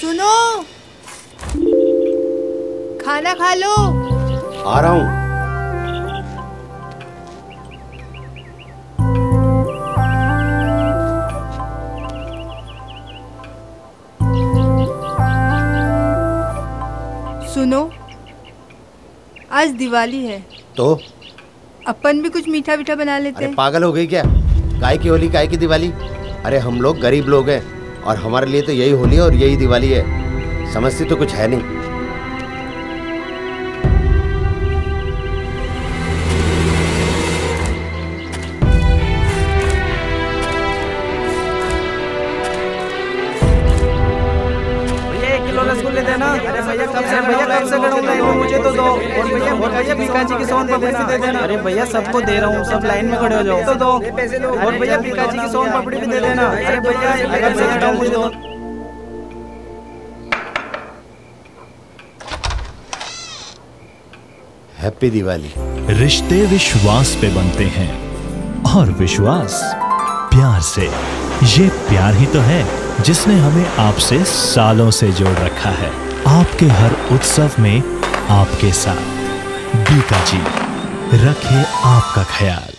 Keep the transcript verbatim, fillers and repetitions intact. सुनो, खाना खा लो। आ रहा हूँ। सुनो, आज दिवाली है तो अपन भी कुछ मीठा मीठा बना लेते हैं। पागल हो गई क्या? काय की होली, काय की दिवाली? अरे हम लोग गरीब लोग हैं और हमारे लिए तो यही होली है और यही दिवाली है, समझती तो कुछ है नहीं। अरे भैया सबको दे रहा हूँ, सब लाइन में खड़े हो जाओ तो दो। और भैया बिकाजी की सोन पापड़ी भी दे देना। अरे भैया अगर मैं मुझे दो। हैप्पी दिवाली। रिश्ते विश्वास पे बनते हैं और विश्वास प्यार से। ये प्यार ही तो है जिसने हमें आपसे सालों से जोड़ रखा है, आपके हर उत्सव में आपके साथ। बीकाजी रखे आपका ख्याल।